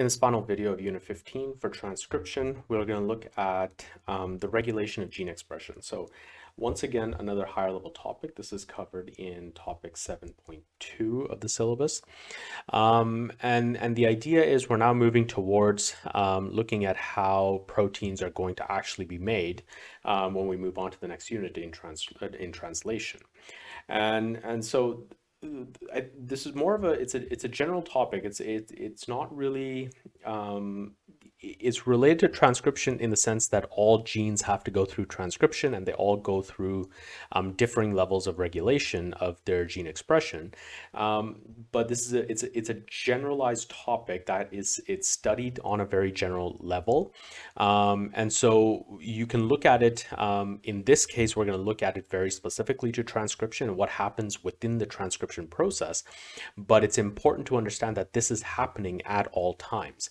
In this final video of Unit 15 for transcription, we're going to look at the regulation of gene expression. So once again, another higher level topic. This is covered in topic 7.2 of the syllabus. And the idea is we're now moving towards looking at how proteins are going to actually be made when we move on to the next unit in translation. And so this is more of a, it's a general topic. It's not really, it's related to transcription in the sense that all genes have to go through transcription and they all go through differing levels of regulation of their gene expression. But this is a, it's a generalized topic that is, it's studied on a very general level. And so you can look at it, in this case, we're going to look at it very specifically to transcription and what happens within the transcription process, but it's important to understand that this is happening at all times,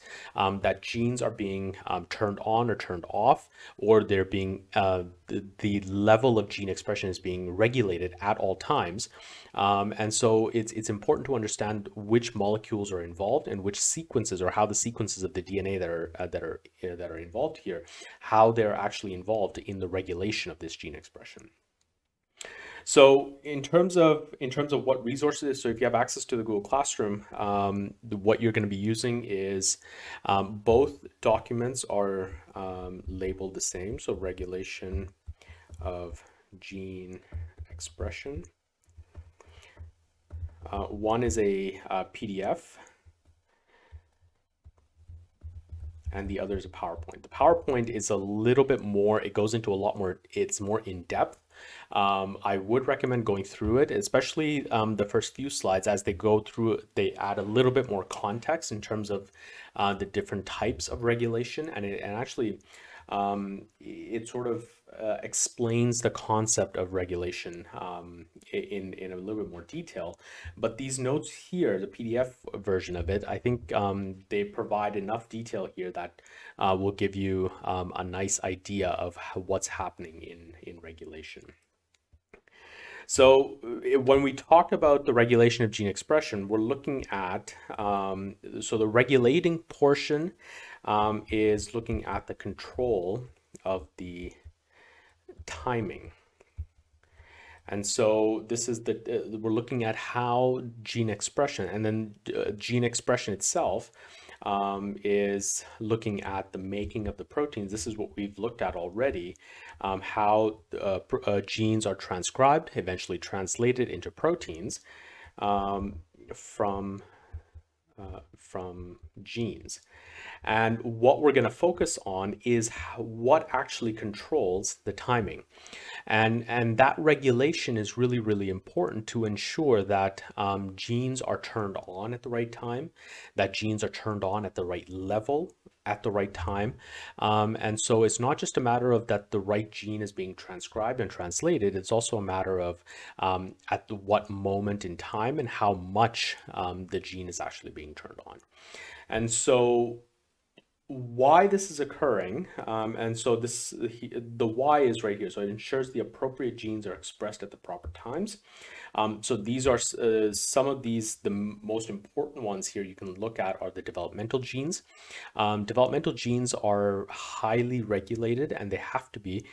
that genes are being turned on or turned off, or they're being the level of gene expression is being regulated at all times. And so it's important to understand which molecules are involved and which sequences, or how the sequences of the DNA that are involved here, how they're actually involved in the regulation of this gene expression. So in terms of what resources, so if you have access to the Google Classroom, what you're going to be using is both documents are labeled the same. So regulation of gene expression. One is a PDF. And the other is a PowerPoint. The PowerPoint is a little bit more, it goes into a lot more, it's more in depth. I would recommend going through it, especially the first few slides. As they go through it, they add a little bit more context in terms of the different types of regulation, and actually it sort of explains the concept of regulation in a little bit more detail. But these notes here, the PDF version of it, I think they provide enough detail here that will give you a nice idea of what's happening in regulation. So when we talk about the regulation of gene expression, we're looking at, so the regulating portion is looking at the control of the timing. And so this is the, we're looking at how gene expression, and then gene expression itself is looking at the making of the proteins. This is what we've looked at already, how genes are transcribed, eventually translated into proteins from genes. And what we're going to focus on is what actually controls the timing. And that regulation is really, really important to ensure that genes are turned on at the right time, that genes are turned on at the right level, at the right time. And so it's not just a matter of that the right gene is being transcribed and translated, it's also a matter of what moment in time and how much the gene is actually being turned on. And so why this is occurring, and so this, the why is right here. So it ensures the appropriate genes are expressed at the proper times. So these are some of these, the most important ones here you can look at are the developmental genes. Developmental genes are highly regulated, and they have to be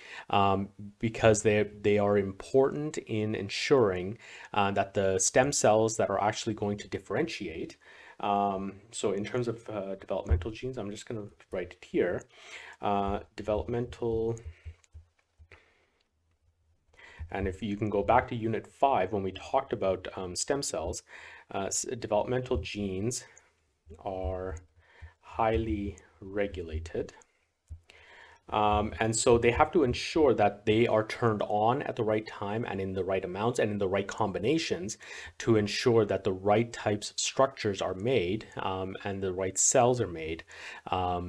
because they are important in ensuring that the stem cells that are actually going to differentiate. So in terms of developmental genes, I'm just going to write it here, developmental, and if you can go back to Unit 5 when we talked about stem cells, developmental genes are highly regulated. And so they have to ensure that they are turned on at the right time and in the right amounts and in the right combinations to ensure that the right types of structures are made and the right cells are made, and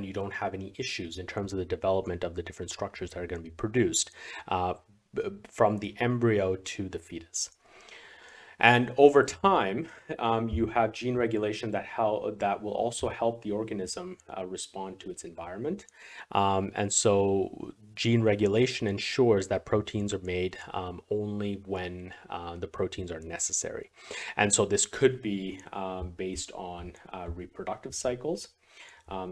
you don't have any issues in terms of the development of the different structures that are going to be produced from the embryo to the fetus. And over time, you have gene regulation that will also help the organism respond to its environment. And so gene regulation ensures that proteins are made only when the proteins are necessary. And so this could be based on reproductive cycles.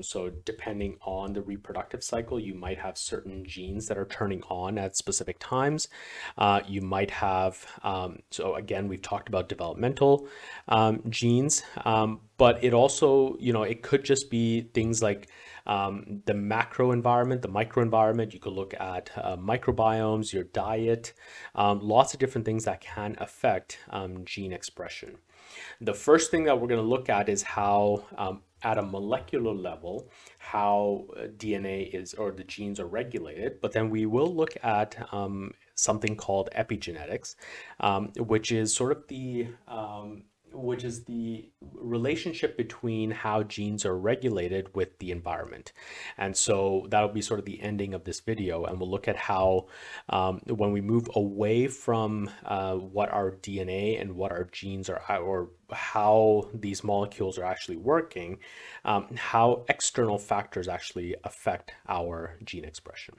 So depending on the reproductive cycle, you might have certain genes that are turning on at specific times. You might have, so again, we've talked about developmental genes, but it also, it could just be things like the macro environment, the microenvironment. You could look at microbiomes, your diet, lots of different things that can affect gene expression. The first thing that we're going to look at is how at a molecular level, how DNA is, or the genes are regulated, but then we will look at something called epigenetics, which is sort of the which is the relationship between how genes are regulated with the environment. And so that'll be sort of the ending of this video, and we'll look at how when we move away from what our DNA and what our genes are, or how these molecules are actually working, how external factors actually affect our gene expression.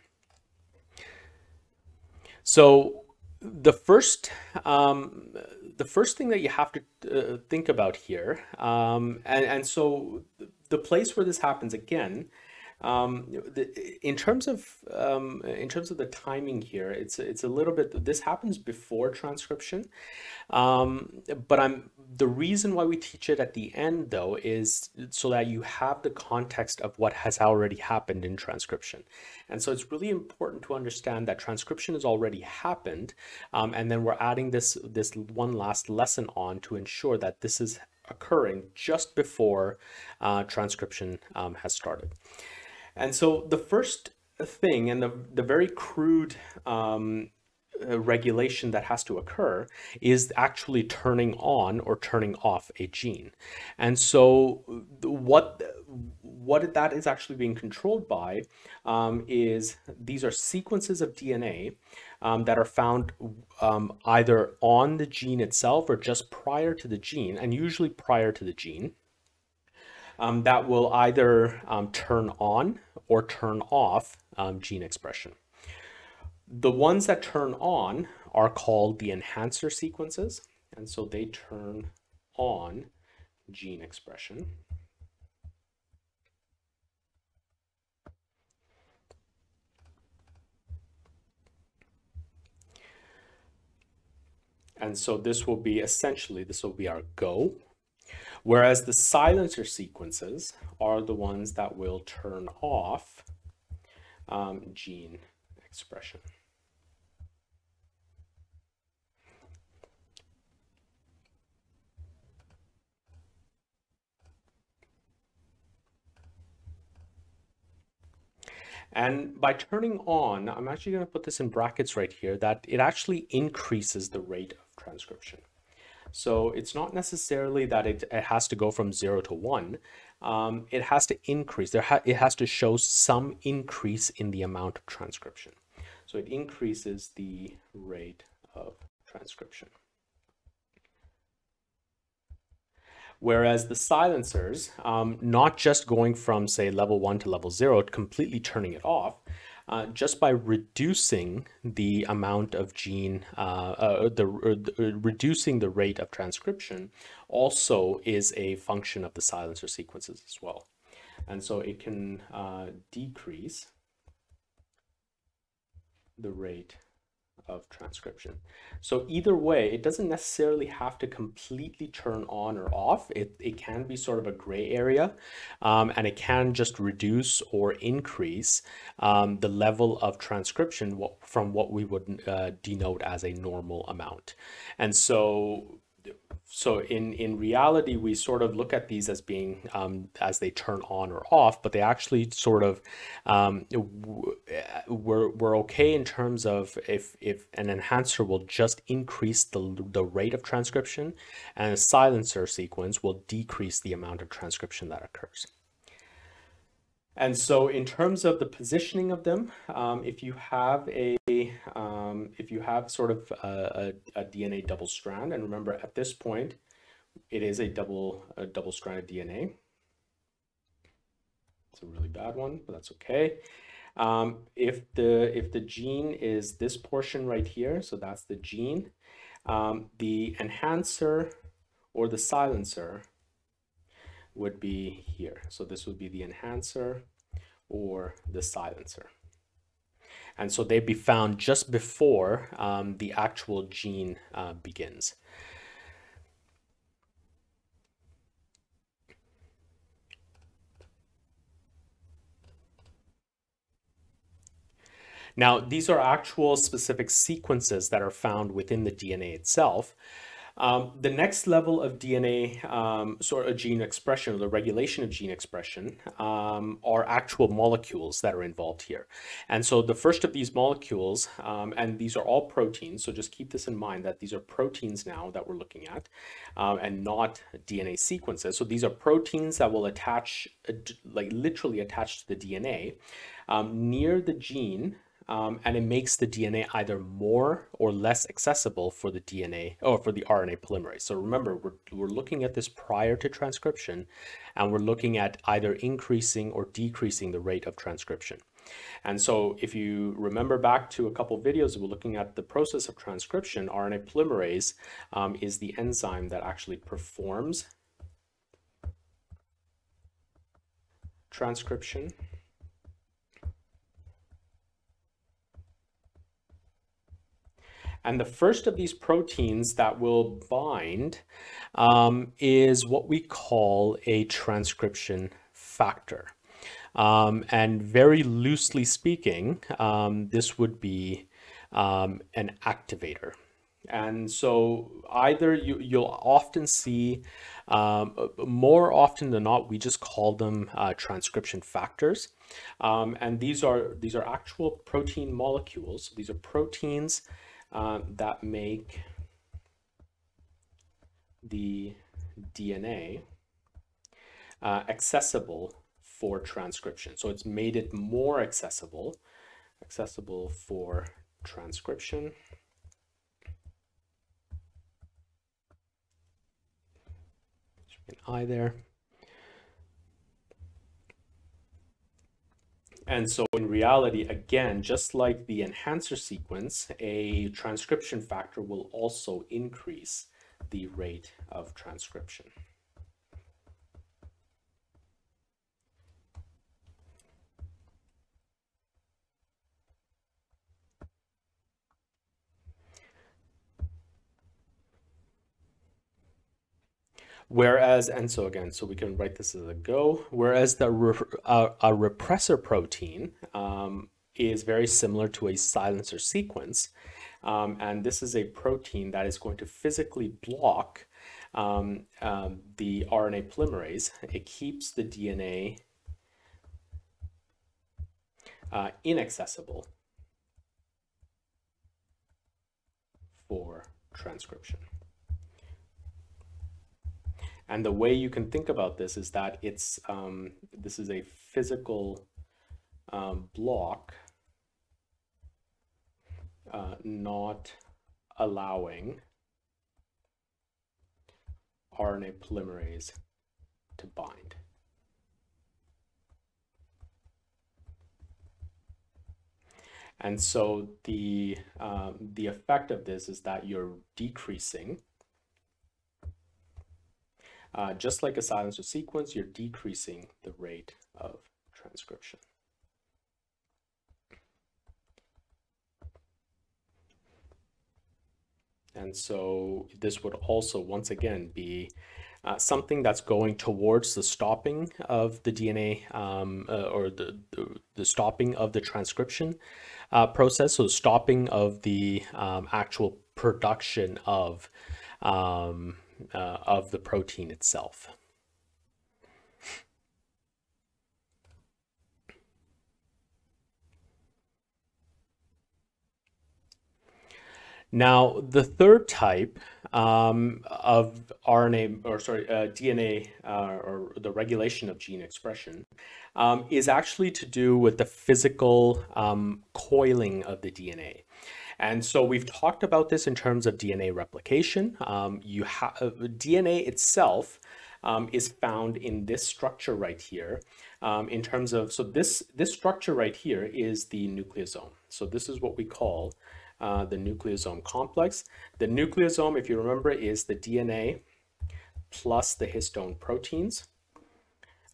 So the first thing that you have to think about here, and so the place where this happens again, in terms of the timing here, it's a little bit, this happens before transcription, but the reason why we teach it at the end though is so that you have the context of what has already happened in transcription. And so it's really important to understand that transcription has already happened, and then we're adding this one last lesson on to ensure that this is occurring just before transcription has started. And so the first thing, and the very crude regulation that has to occur, is actually turning on or turning off a gene. And so what that is actually being controlled by is, these are sequences of DNA that are found either on the gene itself or just prior to the gene, and usually prior to the gene, that will either turn on or turn off gene expression. The ones that turn on are called the enhancer sequences, and so they turn on gene expression. And so this will be, essentially, this will be our go. Whereas the silencer sequences are the ones that will turn off gene expression. And by turning on, I'm actually going to put this in brackets right here, that it actually increases the rate of transcription. So it's not necessarily that it has to go from 0 to 1. It has to increase. It has to show some increase in the amount of transcription. So it increases the rate of transcription. Whereas the silencers, not just going from, say, level 1 to level 0, completely turning it off, just by reducing the amount of gene, reducing the rate of transcription, also is a function of the silencer sequences as well. And so it can decrease the rate of transcription. So either way, it doesn't necessarily have to completely turn on or off. It can be sort of a gray area, and it can just reduce or increase the level of transcription from what we would denote as a normal amount. And so in reality, we sort of look at these as being, as they turn on or off, but they actually sort of, we're okay in terms of if an enhancer will just increase the rate of transcription, and a silencer sequence will decrease the amount of transcription that occurs. And so in terms of the positioning of them, if you have a if you have sort of a DNA double strand, and remember at this point, it is a double stranded DNA. It's a really bad one, but that's okay. If the gene is this portion right here, so that's the gene, the enhancer or the silencer would be here. So this would be the enhancer or the silencer. And so they'd be found just before the actual gene begins. Now, these are actual specific sequences that are found within the DNA itself. The next level of DNA, sort of gene expression, or the regulation of gene expression, are actual molecules that are involved here. And so the first of these molecules, and these are all proteins, so just keep this in mind that these are proteins now that we're looking at, and not DNA sequences. So these are proteins that will attach, like literally attach to the DNA, near the gene, and it makes the DNA either more or less accessible for the DNA or for the RNA polymerase. So remember, we're looking at this prior to transcription, and we're looking at either increasing or decreasing the rate of transcription. And so if you remember back to a couple of videos, we're looking at the process of transcription. RNA polymerase is the enzyme that actually performs transcription. And the first of these proteins that will bind is what we call a transcription factor. And very loosely speaking, this would be an activator. And so either you'll often see, more often than not, we just call them transcription factors. And these are actual protein molecules. So these are proteins that make the DNA accessible for transcription. So it's made it more accessible for transcription. An I there. And so in reality, again, just like the enhancer sequence, a transcription factor will also increase the rate of transcription. Whereas, and so again, so we can write this as a go, whereas a repressor protein is very similar to a silencer sequence. And this is a protein that is going to physically block the RNA polymerase. It keeps the DNA inaccessible for transcription. And the way you can think about this is that it's this is a physical block, not allowing RNA polymerase to bind. And so the effect of this is that you're decreasing. Just like a silencer sequence, you're decreasing the rate of transcription. And so this would also, once again, be something that's going towards the stopping of the DNA or the stopping of the transcription process, so stopping of the actual production of the protein itself. Now, the third type of RNA, or sorry, DNA, or the regulation of gene expression is actually to do with the physical coiling of the DNA. And so we've talked about this in terms of DNA replication. DNA itself is found in this structure right here, in terms of, so this structure right here is the nucleosome. So this is what we call the nucleosome complex. The nucleosome, if you remember, is the DNA plus the histone proteins.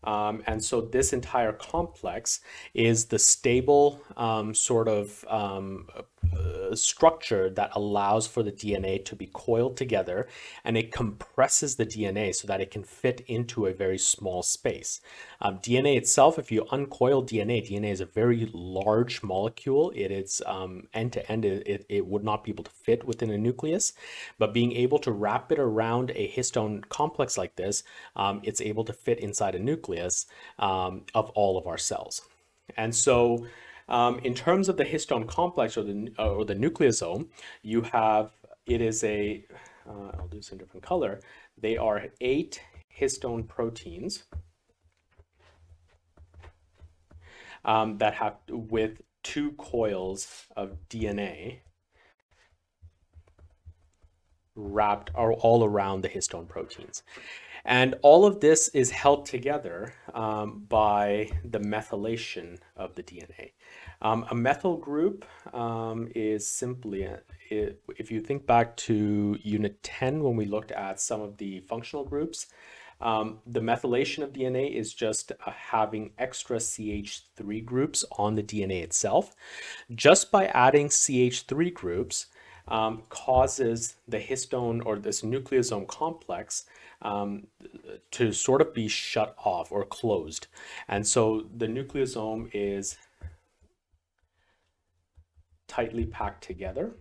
And so this entire complex is the stable sort of structure that allows for the DNA to be coiled together, and it compresses the DNA so that it can fit into a very small space. DNA itself, if you uncoil DNA, DNA is a very large molecule. It is end to end, it would not be able to fit within a nucleus, but being able to wrap it around a histone complex like this, it's able to fit inside a nucleus of all of our cells. And so in terms of the histone complex, or the nucleosome, you have, it is a, I'll do this in different color, they are 8 histone proteins that have, with 2 coils of DNA wrapped all around the histone proteins. And all of this is held together by the methylation of the DNA. A methyl group is simply, if you think back to Unit 10 when we looked at some of the functional groups, the methylation of DNA is just having extra CH3 groups on the DNA itself. Just by adding CH3 groups causes the histone, or this nucleosome complex, to sort of be shut off or closed. And so the nucleosome is tightly packed together.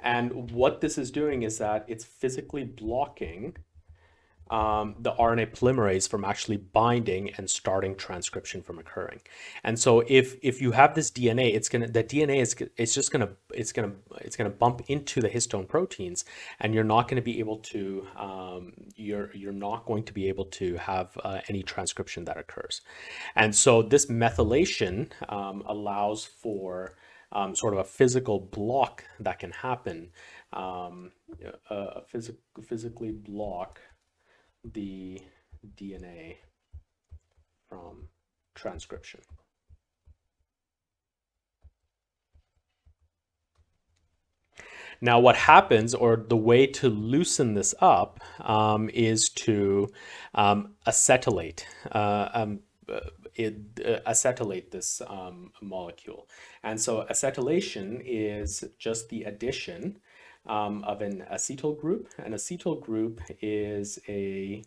And what this is doing is that it's physically blocking the RNA polymerase from actually binding and starting transcription from occurring. And so if you have this DNA, the DNA is just gonna bump into the histone proteins, and you're not going to be able to you're not going to be able to have any transcription that occurs. And so this methylation allows for sort of a physical block that can happen, physically block the DNA from transcription. Now what happens, or the way to loosen this up, is to acetylate. Acetylate this molecule. And so acetylation is just the addition of an acetyl group. An acetyl group is a,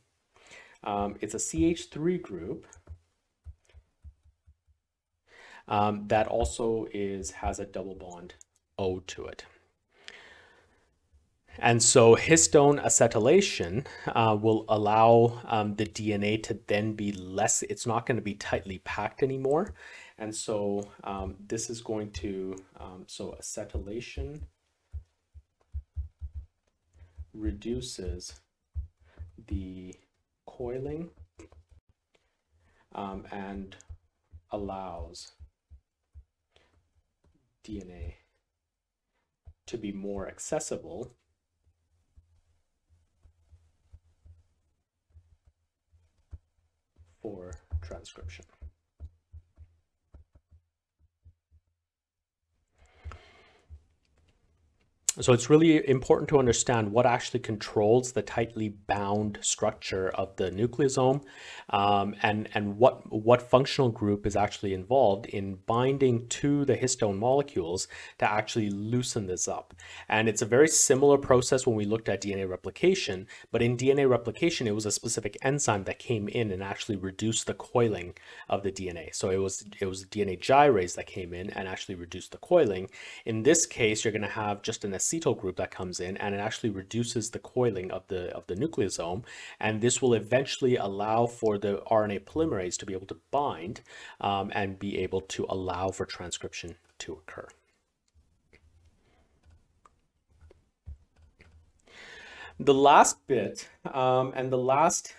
it's a CH3 group that also has a double bond O to it. And so histone acetylation will allow the DNA to then be less, it's not going to be tightly packed anymore. And so this is going to, so acetylation reduces the coiling and allows DNA to be more accessible for transcription. So it's really important to understand what actually controls the tightly bound structure of the nucleosome, and what functional group is actually involved in binding to the histone molecules to actually loosen this up. And it's a very similar process when we looked at DNA replication, but in DNA replication, it was a specific enzyme that came in and actually reduced the coiling of the DNA. So it was DNA gyrase that came in and actually reduced the coiling. In this case, you're going to have just an acetyl group that comes in, and it actually reduces the coiling of the nucleosome, and this will eventually allow for the RNA polymerase to be able to bind and be able to allow for transcription to occur. The last bit and the last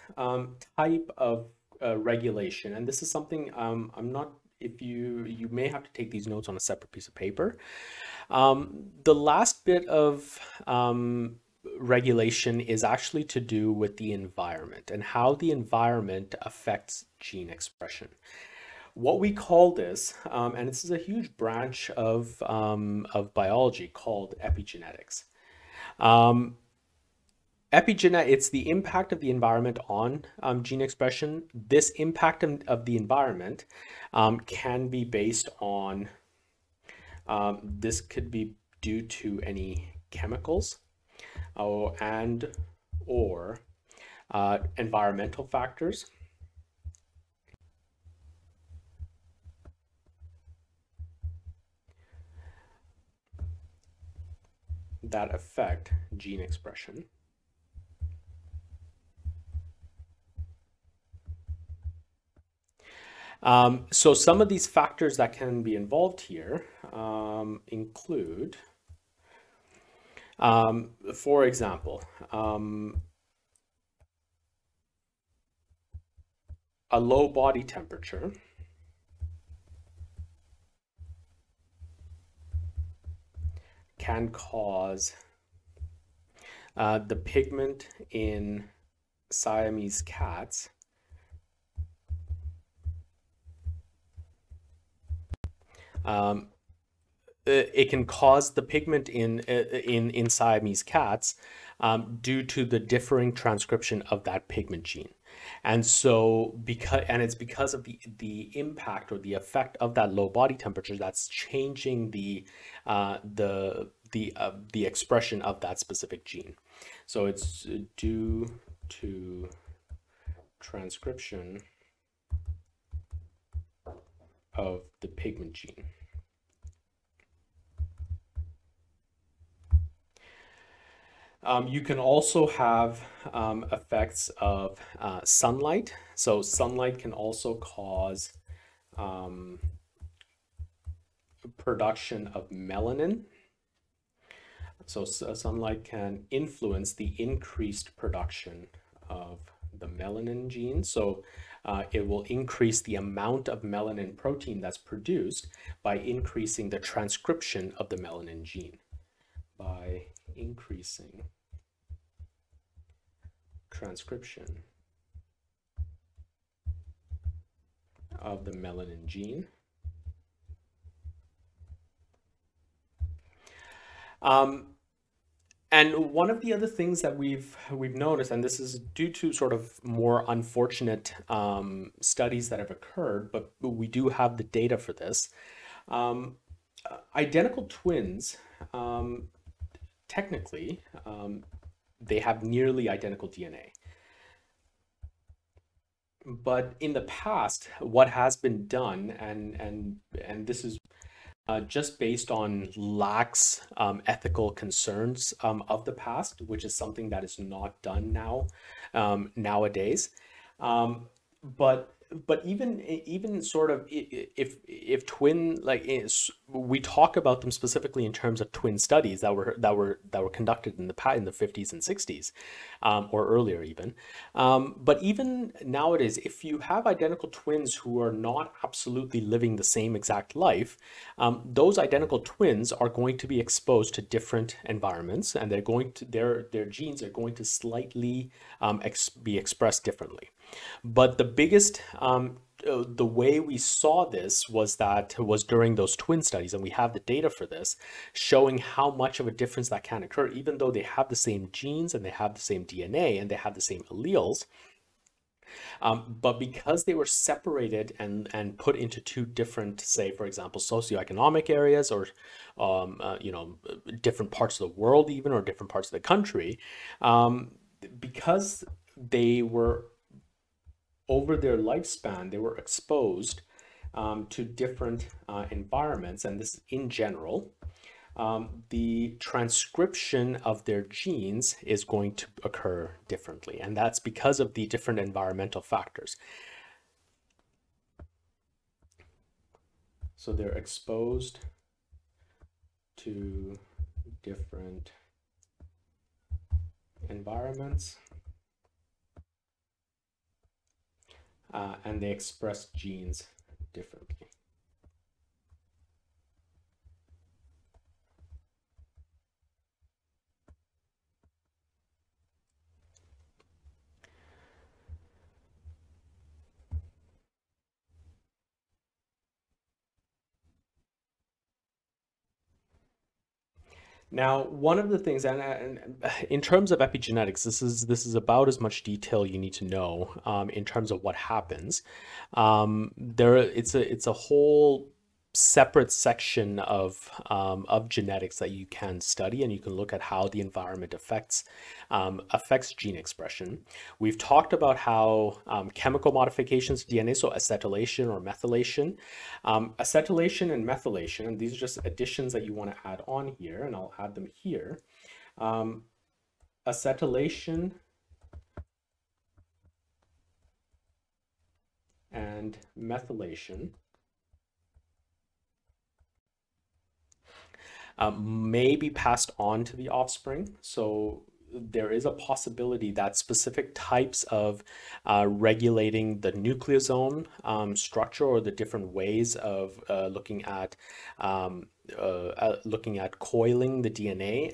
type of regulation, and this is something I'm not, if you may have to take these notes on a separate piece of paper. The last bit of regulation is actually to do with the environment and how the environment affects gene expression. What we call this, and this is a huge branch of biology called epigenetics. It's the impact of the environment on gene expression. This impact of the environment can be based on, this could be due to any chemicals and or environmental factors. That affect gene expression. So some of these factors that can be involved here include, for example, a low body temperature, can cause the pigment in Siamese cats it can cause the pigment in Siamese cats due to the differing transcription of that pigment gene. And so it's because of the impact or the effect of that low body temperature that's changing the expression of that specific gene. So it's due to transcription of the pigment gene. You can also have effects of sunlight. So sunlight can also cause production of melanin. So sunlight can influence the increased production of the melanin gene. So it will increase the amount of melanin protein that's produced by increasing the transcription of the melanin gene. By increasing transcription of the melanin gene. And one of the other things that we've noticed, and this is due to sort of more unfortunate studies that have occurred, but we do have the data for this, identical twins, technically, they have nearly identical DNA. But in the past, what has been done, and this is just based on lax ethical concerns of the past, which is something that is not done now nowadays. But even sort of if twin, like, we talk about them specifically in terms of twin studies that were conducted in the 50s and 60s or earlier even, but even nowadays, if you have identical twins who are not absolutely living the same exact life, those identical twins are going to be exposed to different environments, and they're going to their genes are going to slightly be expressed differently. But the biggest, the way we saw this was during those twin studies, and we have the data for this, showing how much of a difference that can occur, even though they have the same genes and they have the same DNA and they have the same alleles. But because they were separated and put into two different, say, for example, socioeconomic areas, or, you know, different parts of the world even, or different parts of the country, because they were, over their lifespan, they were exposed to different environments, and this in general, the transcription of their genes is going to occur differently, and that's because of the different environmental factors. So they're exposed to different environments, and they express genes differently. Now, one of the things, and in terms of epigenetics, this is about as much detail you need to know in terms of what happens. It's a whole separate section of genetics that you can study, and you can look at how the environment affects gene expression. We've talked about how chemical modifications of DNA, so acetylation or methylation, acetylation and methylation, and these are just additions that you want to add on here, and I'll add them here. Acetylation and methylation may be passed on to the offspring. So there is a possibility that specific types of regulating the nucleosome structure, or the different ways of looking at coiling the DNA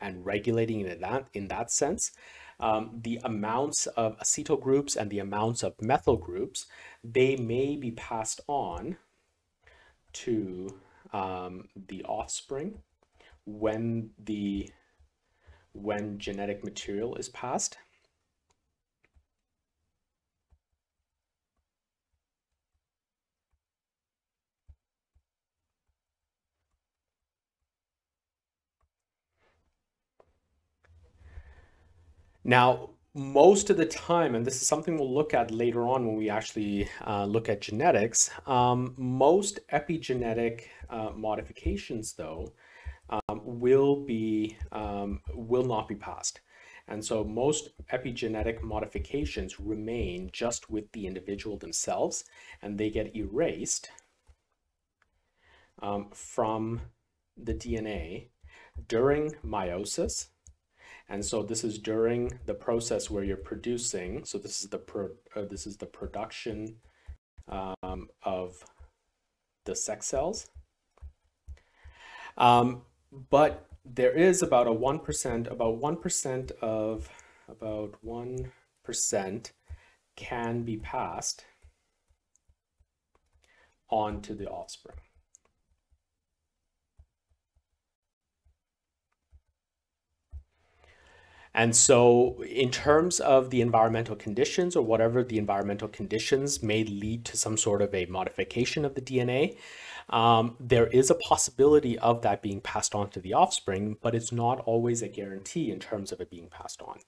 and regulating it in that sense, the amounts of acetyl groups and the amounts of methyl groups, they may be passed on to the offspring when genetic material is passed. Now, most of the time, and this is something we'll look at later on when we actually look at genetics, most epigenetic modifications, though, will not be passed. And so most epigenetic modifications remain just with the individual themselves, and they get erased from the DNA during meiosis. And so this is during the process where you're producing. So this is the production of the sex cells. But there is about 1% can be passed on to the offspring. And so in terms of the environmental conditions, or whatever the environmental conditions may lead to some sort of a modification of the DNA, there is a possibility of that being passed on to the offspring, but it's not always a guarantee in terms of it being passed on.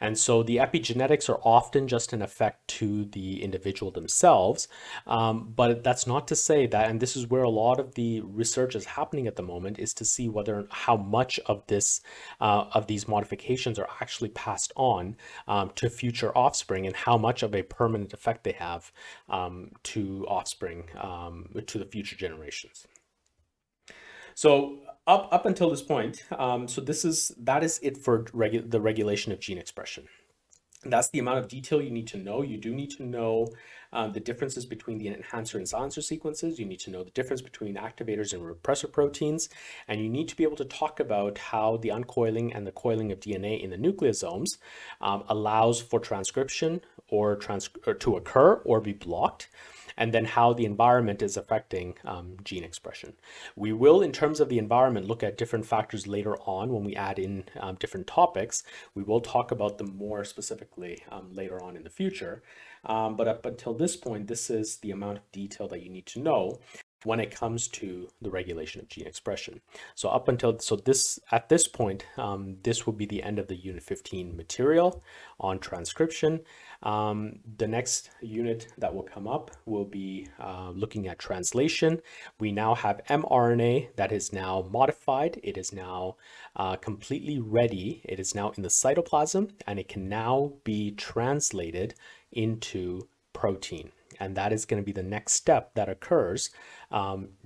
And so the epigenetics are often just an effect to the individual themselves, but that's not to say that, and this is where a lot of the research is happening at the moment, is to see how much of this, of these modifications are actually passed on to future offspring, and how much of a permanent effect they have to offspring, to the future generations. So up until this point, so that is it for the regulation of gene expression. That's the amount of detail you need to know. You do need to know the differences between the enhancer and silencer sequences. You need to know the difference between activators and repressor proteins. And you need to be able to talk about how the uncoiling and the coiling of DNA in the nucleosomes allows for transcription to occur or be blocked, and then how the environment is affecting gene expression. We will, in terms of the environment, look at different factors later on when we add in different topics. We will talk about them more specifically later on in the future. But up until this point, this is the amount of detail that you need to know when it comes to the regulation of gene expression. So at this point, this will be the end of the Unit 15 material on transcription. The next unit that will come up will be looking at translation. We now have mRNA that is now modified. It is now completely ready. It is now in the cytoplasm, and it can now be translated into protein. And that is going to be the next step that occurs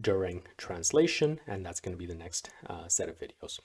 during translation, and that's going to be the next set of videos.